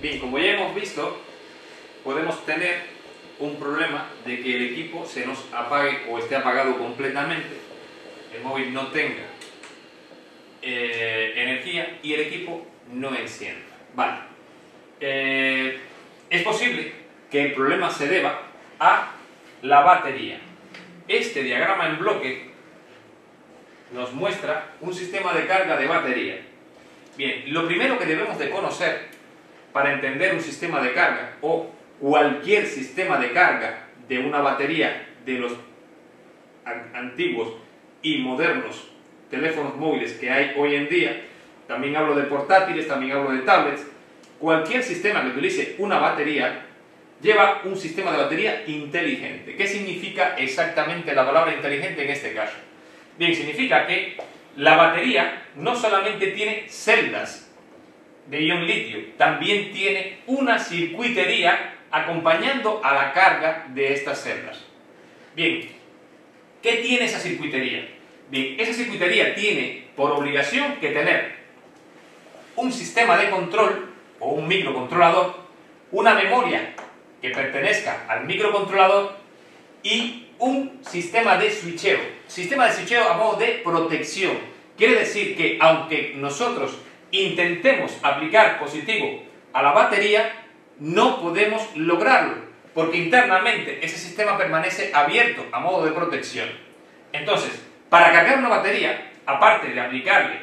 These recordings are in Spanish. Bien, como ya hemos visto, podemos tener un problema de que el equipo se nos apague o esté apagado completamente, el móvil no tenga energía y el equipo no encienda. Vale, es posible que el problema se deba a la batería. Este diagrama en bloque nos muestra un sistema de carga de batería. Bien, lo primero que debemos de conocer para entender un sistema de carga o cualquier sistema de carga de una batería de los antiguos y modernos teléfonos móviles que hay hoy en día, también hablo de portátiles, también hablo de tablets, cualquier sistema que utilice una batería lleva un sistema de batería inteligente. ¿Qué significa exactamente la palabra inteligente en este caso? Bien, significa que la batería no solamente tiene celdas de ion litio, también tiene una circuitería acompañando a la carga de estas celdas. Bien, ¿qué tiene esa circuitería? Bien, esa circuitería tiene por obligación que tener un sistema de control o un microcontrolador, una memoria que pertenezca al microcontrolador y un sistema de switcheo. Sistema de switcheo a modo de protección. Quiere decir que aunque nosotros intentemos aplicar positivo a la batería, no podemos lograrlo, porque internamente ese sistema permanece abierto a modo de protección. Entonces, para cargar una batería, aparte de aplicarle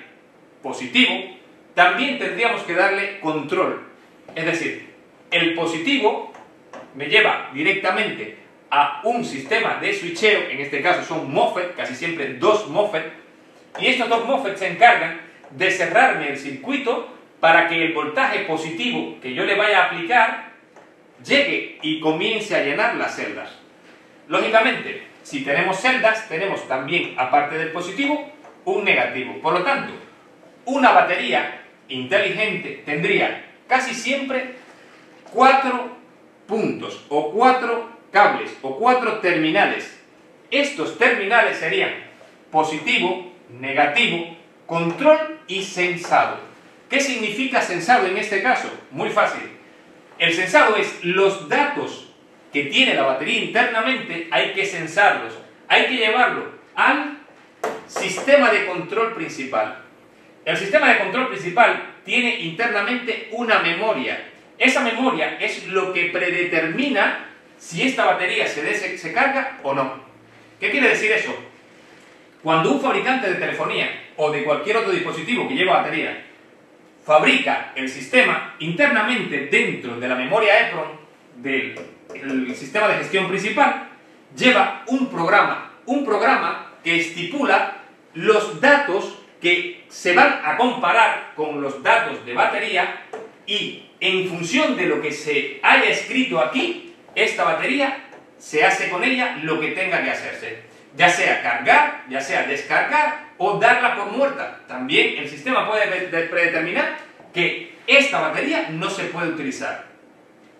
positivo, también tendríamos que darle control. Es decir, el positivo me lleva directamente a un sistema de switcheo, en este caso son MOSFET, casi siempre dos MOSFET, y estos dos MOSFET se encargan de cerrarme el circuito para que el voltaje positivo que yo le vaya a aplicar llegue y comience a llenar las celdas. Lógicamente, si tenemos celdas, tenemos también, aparte del positivo, un negativo. Por lo tanto, una batería inteligente tendría casi siempre 4 puntos o 4 cables o 4 terminales. Estos terminales serían positivo, negativo, control y sensado. ¿Qué significa sensado en este caso? Muy fácil. El sensado es los datos que tiene la batería internamente, hay que sensarlos, hay que llevarlo al sistema de control principal. El sistema de control principal tiene internamente una memoria. Esa memoria es lo que predetermina si esta batería se carga o no. ¿Qué quiere decir eso? Cuando un fabricante de telefonía o de cualquier otro dispositivo que lleva batería fabrica el sistema, internamente dentro de la memoria EEPROM del sistema de gestión principal lleva un programa que estipula los datos que se van a comparar con los datos de batería y en función de lo que se haya escrito aquí, esta batería se hace con ella lo que tenga que hacerse, ya sea cargar, ya sea descargar o darla por muerta. También el sistema puede predeterminar que esta batería no se puede utilizar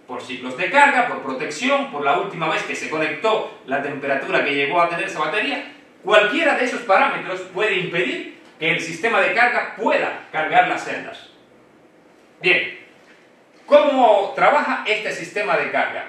por ciclos de carga, por protección, por la última vez que se conectó, la temperatura que llegó a tener esa batería. Cualquiera de esos parámetros puede impedir que el sistema de carga pueda cargar las celdas. Bien, ¿cómo trabaja este sistema de carga?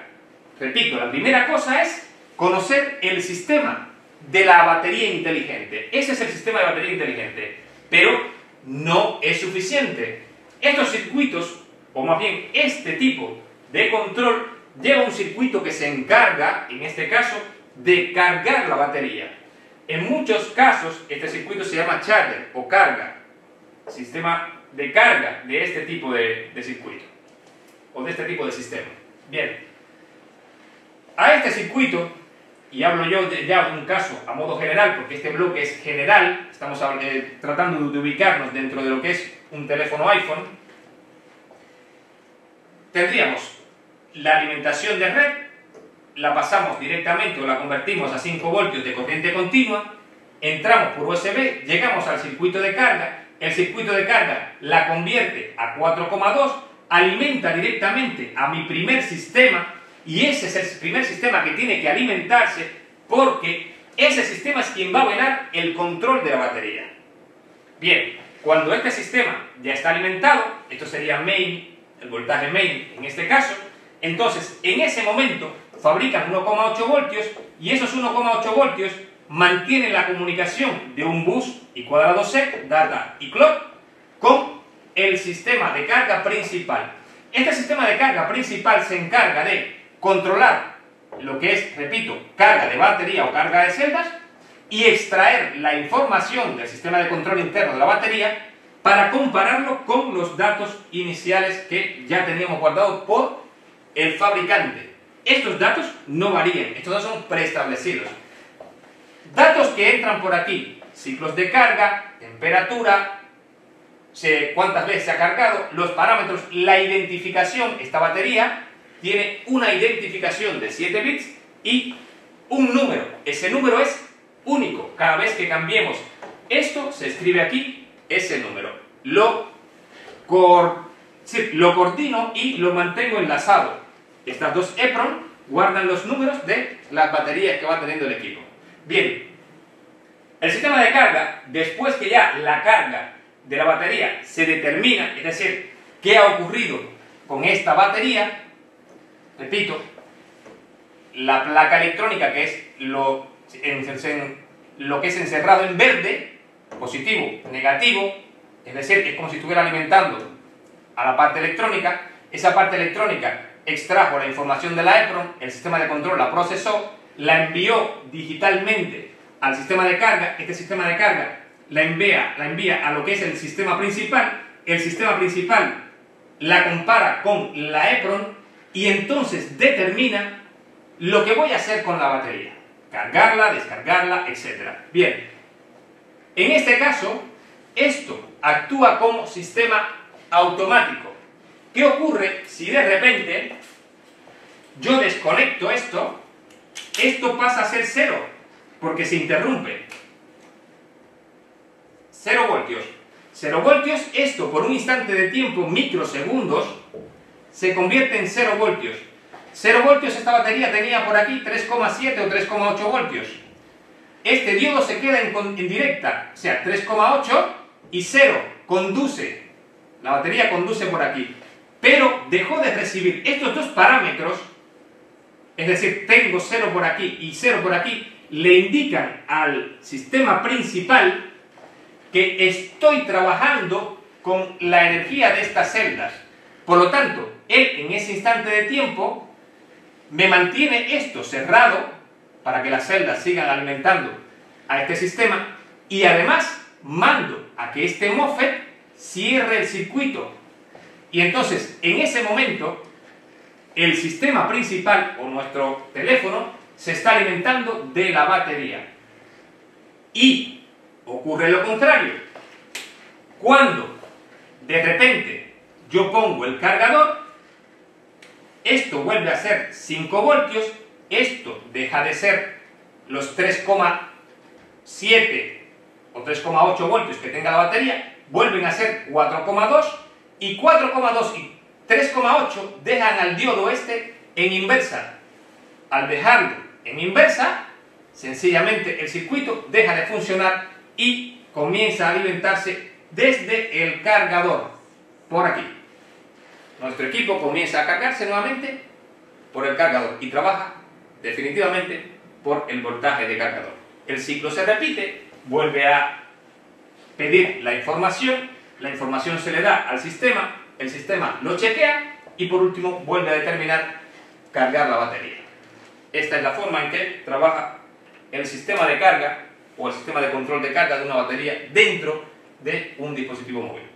Repito, la primera cosa es conocer el sistema de la batería inteligente. Ese es el sistema de batería inteligente, pero no es suficiente. Estos circuitos, o más bien este tipo de control, lleva un circuito que se encarga, en este caso, de cargar la batería. En muchos casos, este circuito se llama charger o carga, sistema de carga de este tipo de circuito, o de este tipo de sistema. Bien, a este circuito, y hablo yo ya de un caso a modo general, porque este bloque es general, estamos tratando de ubicarnos dentro de lo que es un teléfono iPhone, tendríamos la alimentación de red, la pasamos directamente o la convertimos a 5 voltios de corriente continua, entramos por USB, llegamos al circuito de carga, el circuito de carga la convierte a 4,2, alimenta directamente a mi primer sistema. Y ese es el primer sistema que tiene que alimentarse, porque ese sistema es quien va a velar el control de la batería. Bien, cuando este sistema ya está alimentado, esto sería main, el voltaje medio en este caso. Entonces, en ese momento fabrican 1,8 voltios y esos 1,8 voltios mantienen la comunicación de un bus I2C, data y clock con el sistema de carga principal. Este sistema de carga principal se encarga de controlar lo que es, repito, carga de batería o carga de celdas y extraer la información del sistema de control interno de la batería para compararlo con los datos iniciales que ya teníamos guardados por el fabricante. Estos datos no varían, estos datos son preestablecidos. Datos que entran por aquí: ciclos de carga, temperatura, cuántas veces se ha cargado, los parámetros, la identificación. Esta batería tiene una identificación de 7 bits y un número. Ese número es único. Cada vez que cambiemos esto, se escribe aquí ese número. Lo coordino y lo mantengo enlazado. Estas dos EEPROM guardan los números de las baterías que va teniendo el equipo. Bien, el sistema de carga, después que ya la carga de la batería se determina, es decir, qué ha ocurrido con esta batería, repito, la placa electrónica, que es lo que es encerrado en verde, positivo, negativo, es decir, es como si estuviera alimentando a la parte electrónica. Esa parte electrónica extrajo la información de la EEPROM, el sistema de control la procesó, la envió digitalmente al sistema de carga. Este sistema de carga la envía a lo que es el sistema principal. El sistema principal la compara con la EEPROM y entonces determina lo que voy a hacer con la batería: cargarla, descargarla, etc. Bien, en este caso, esto actúa como sistema automático. ¿Qué ocurre si de repente yo desconecto esto? Esto pasa a ser cero porque se interrumpe. 0 voltios. 0 voltios, esto por un instante de tiempo, microsegundos, se convierte en 0 voltios. 0 voltios, esta batería tenía por aquí 3,7 o 3,8 voltios. Este diodo se queda en directa, o sea, 3,8 y 0, conduce. La batería conduce por aquí, pero dejó de recibir estos dos parámetros, es decir, tengo 0 por aquí y 0 por aquí, le indican al sistema principal que estoy trabajando con la energía de estas celdas. Por lo tanto, él en ese instante de tiempo me mantiene esto cerrado para que las celdas sigan alimentando a este sistema y además mando a que este MOSFET cierre el circuito. Y entonces, en ese momento, el sistema principal o nuestro teléfono se está alimentando de la batería. Y ocurre lo contrario. Cuando de repente yo pongo el cargador, esto vuelve a ser 5 voltios, esto deja de ser los 3,7 o 3,8 voltios que tenga la batería, vuelven a ser 4,2 y 4,2 y 3,8 dejan al diodo este en inversa. Al dejarlo en inversa, sencillamente el circuito deja de funcionar y comienza a alimentarse desde el cargador, por aquí. Nuestro equipo comienza a cargarse nuevamente por el cargador y trabaja definitivamente por el voltaje de cargador. El ciclo se repite, vuelve a pedir la información se le da al sistema, el sistema lo chequea y por último vuelve a determinar cargar la batería. Esta es la forma en que trabaja el sistema de carga o el sistema de control de carga de una batería dentro de un dispositivo móvil.